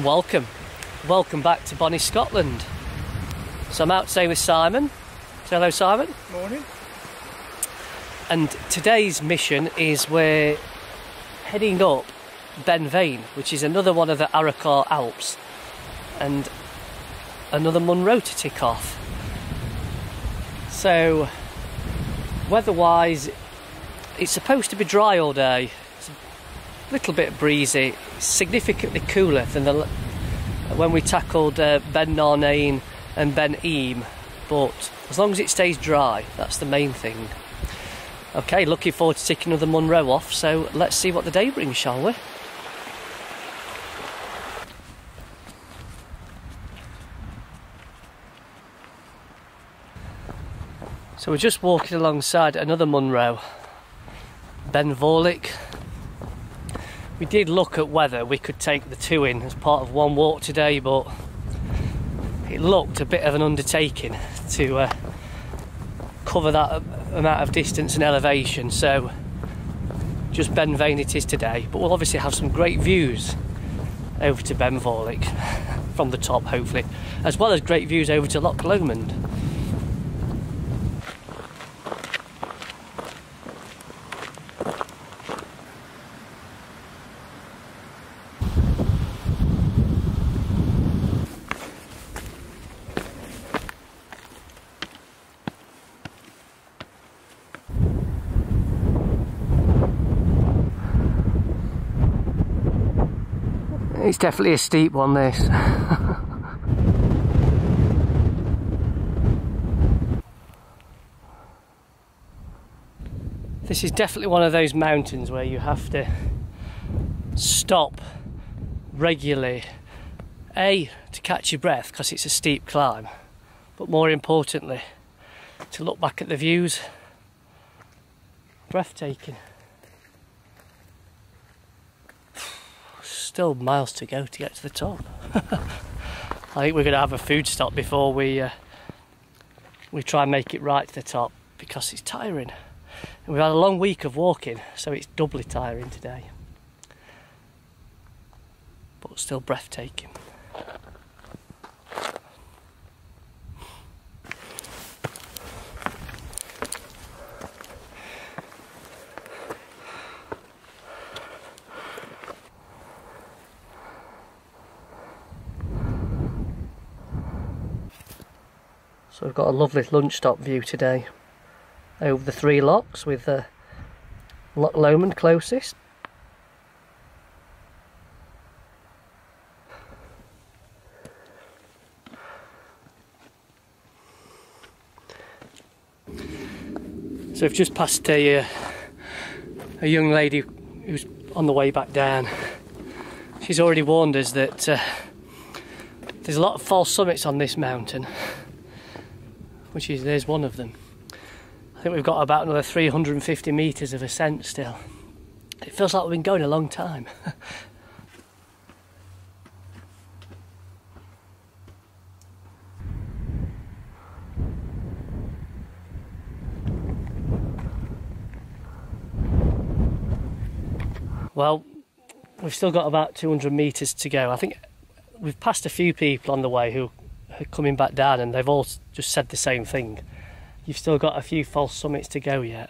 and welcome back to Bonnie Scotland. So I'm out today with Simon. Say hello, Simon. Morning. And today's mission is we're heading up Ben Vane, which is another one of the Arrochar Alps, and another Munro to tick off. So weather-wise, it's supposed to be dry all day. It's a little bit breezy. It's significantly cooler than when we tackled Ben Narnain and Ben Ime, but as long as it stays dry, that's the main thing. Okay, looking forward to ticking another Munro off, so let's see what the day brings, shall we? So we're just walking alongside another Munro, Ben Vorlich. We did look at whether we could take the two in as part of one walk today, but it looked a bit of an undertaking to cover that amount of distance and elevation, so just Ben Vane it is today. But we'll obviously have some great views over to Ben Vorlich from the top, hopefully, as well as great views over to Loch Lomond. It's definitely a steep one, this. This is definitely one of those mountains where you have to stop regularly. A, to catch your breath, because it's a steep climb, but more importantly, to look back at the views. Breathtaking. Still miles to go to get to the top. I think we're going to have a food stop before we try and make it right to the top, because it's tiring. And we've had a long week of walking, so it's doubly tiring today. But still breathtaking. So we've got a lovely lunch stop view today over the three locks, with Loch Lomond closest. So we've just passed a young lady who's on the way back down. She's already warned us that there's a lot of false summits on this mountain, which is, there's one of them. I think we've got about another 350 metres of ascent still. It feels like we've been going a long time. Well, we've still got about 200 metres to go. I think we've passed a few people on the way who coming back down, and they've all just said the same thing. You've still got a few false summits to go yet.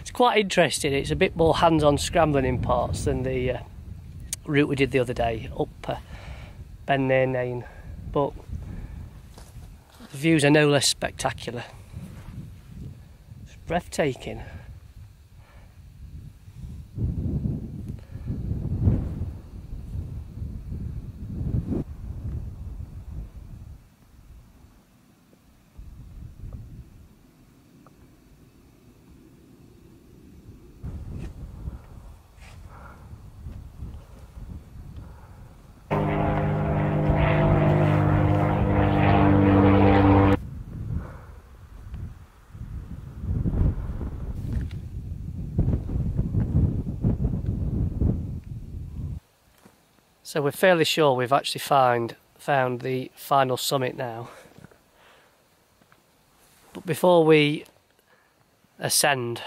It's quite interesting. It's a bit more hands-on scrambling in parts than the route we did the other day up Ben Narnain, but the views are no less spectacular. It's breathtaking. So we're fairly sure we've actually found the final summit now. But before we ascend,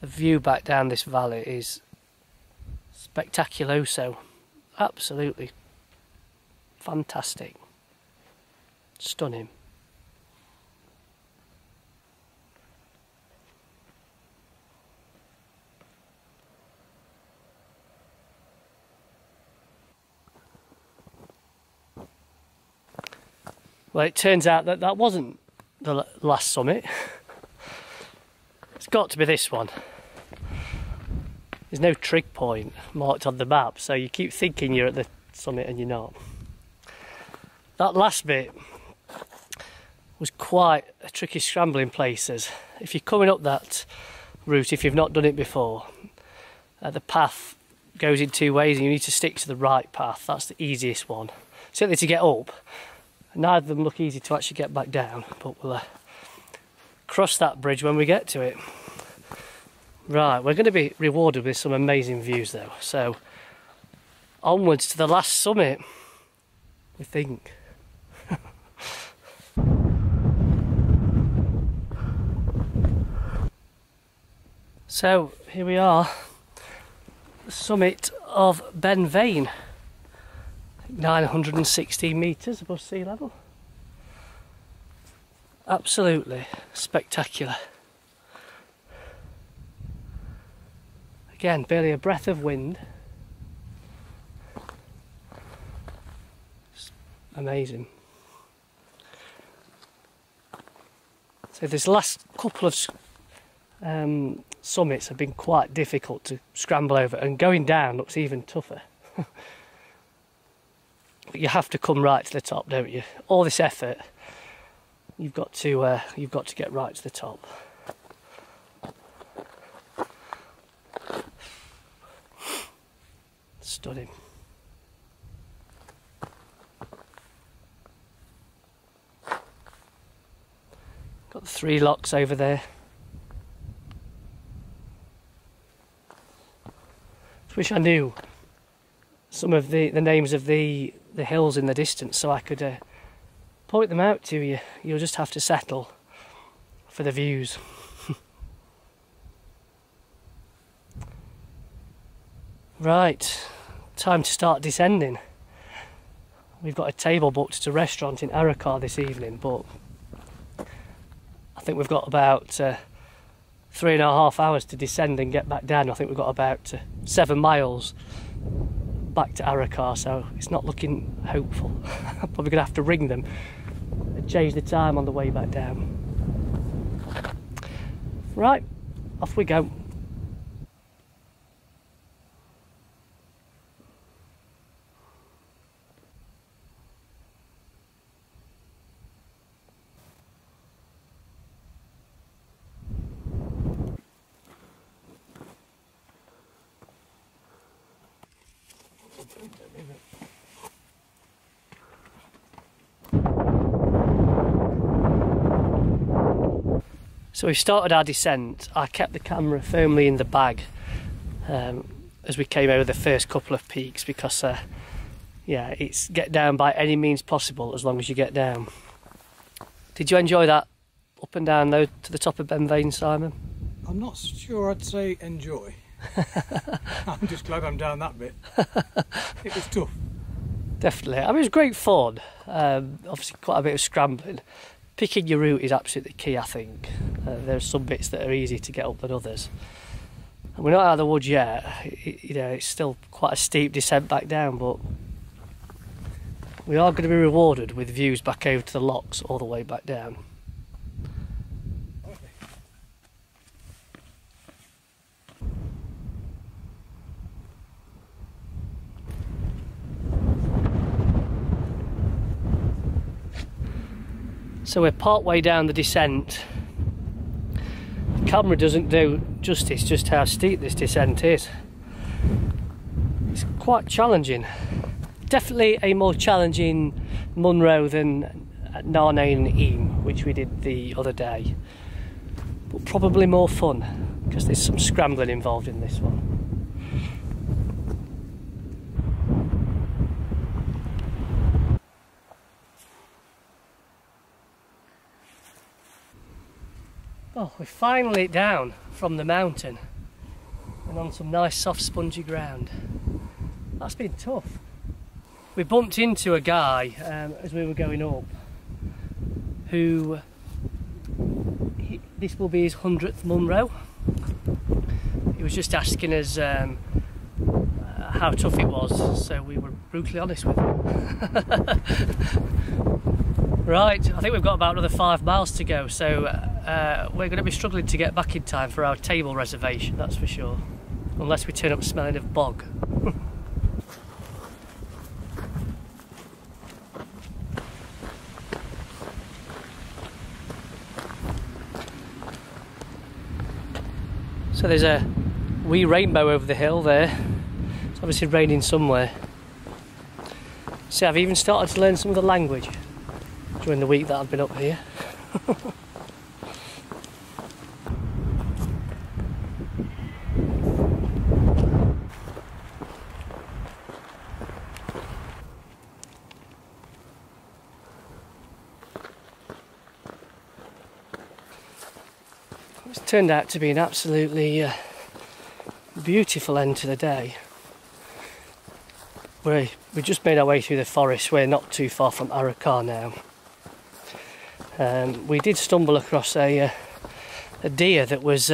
the view back down this valley is Spectaculoso. Absolutely fantastic. Stunning. Well, it turns out that that wasn't the last summit. It's got to be this one. There's no trig point marked on the map, so you keep thinking you're at the summit and you're not. That last bit was quite a tricky scramble in places. If you're coming up that route, if you've not done it before, the path goes in two ways and you need to stick to the right path. That's the easiest one, certainly to get up. Neither of them look easy to actually get back down, but we'll cross that bridge when we get to it. Right, we're going to be rewarded with some amazing views though, so onwards to the last summit, we think. So here we are, the summit of Ben Vane. 916 metres above sea level. Absolutely spectacular. Again, barely a breath of wind. It's amazing. So this last couple of summits have been quite difficult to scramble over, and going down looks even tougher. But you have to come right to the top, don't you? All this effort, you've got to get right to the top. Stunning. Got the three locks over there. I wish I knew some of the names of the hills in the distance, so I could point them out to you. You'll just have to settle for the views. Right, time to start descending. We've got a table booked at a restaurant in Arrochar this evening, but I think we've got about 3.5 hours to descend and get back down. I think we've got about 7 miles back to Arrochar, so it's not looking hopeful. I'm probably going to have to ring them and change the time on the way back down. Right, off we go. So we started our descent. I kept the camera firmly in the bag as we came over the first couple of peaks, because yeah, it's get down by any means possible as long as you get down. Did you enjoy that up and down though to the top of Ben Vane, Simon? I'm not sure I'd say enjoy. I'm just glad I'm down that bit. It was tough. Definitely. I mean, it was great fun. Obviously quite a bit of scrambling. Picking your route is absolutely key, I think. There are some bits that are easier to get up than others. And we're not out of the woods yet. You know, it's still quite a steep descent back down, but we are going to be rewarded with views back over to the locks all the way back down. So we're part way down the descent. The camera doesn't do justice just how steep this descent is. It's quite challenging. Definitely a more challenging Munro than Narnain and Ime, which we did the other day. But probably more fun, because there's some scrambling involved in this one. Well, we're finally down from the mountain. and on some nice soft spongy ground. That's been tough. We bumped into a guy as we were going up who, this will be his 100th Munro. He was just asking us how tough it was, so we were brutally honest with him. Right, I think we've got about another 5 miles to go, so we're going to be struggling to get back in time for our table reservation, that's for sure. Unless we turn up smelling of bog. So there's a wee rainbow over the hill there. It's obviously raining somewhere. See, I've even started to learn some of the language during the week that I've been up here. Turned out to be an absolutely beautiful end to the day. We just made our way through the forest. We're not too far from Arrochar now. We did stumble across a deer that was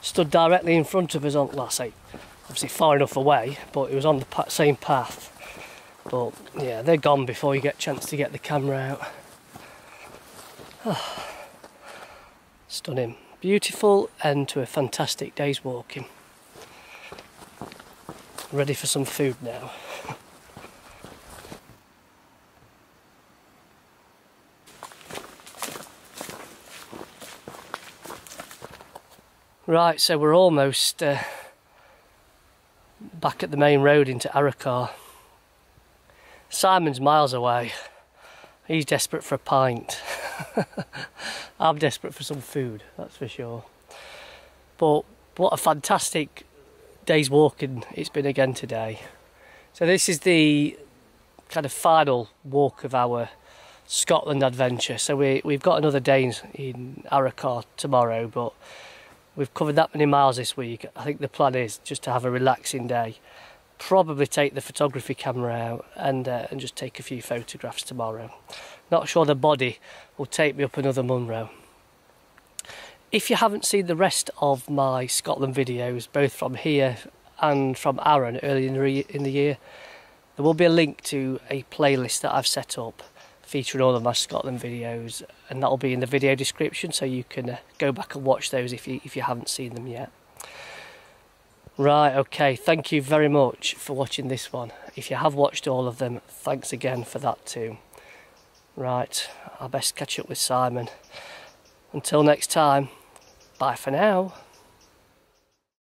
stood directly in front of us on, well, I say obviously far enough away, but it was on the same path. But yeah, they're gone before you get a chance to get the camera out. Oh. Stunning. Beautiful end to a fantastic day's walking. Ready for some food now. Right, so we're almost back at the main road into Arrochar. Simon's miles away. He's desperate for a pint. I'm desperate for some food, that's for sure. But what a fantastic day's walking it's been again today. So this is the kind of final walk of our Scotland adventure. So we've got another day in Arrochar tomorrow, but we've covered that many miles this week. I think the plan is just to have a relaxing day. Probably take the photography camera out and just take a few photographs tomorrow. Not sure the body will take me up another Munro. If you haven't seen the rest of my Scotland videos, both from here and from Arran early in the year, there will be a link to a playlist that I've set up featuring all of my Scotland videos, and that'll be in the video description, so you can go back and watch those if you haven't seen them yet. Right, okay, thank you very much for watching this one. If you have watched all of them, thanks again for that too. Right, I best catch up with Simon. Until next time, bye for now.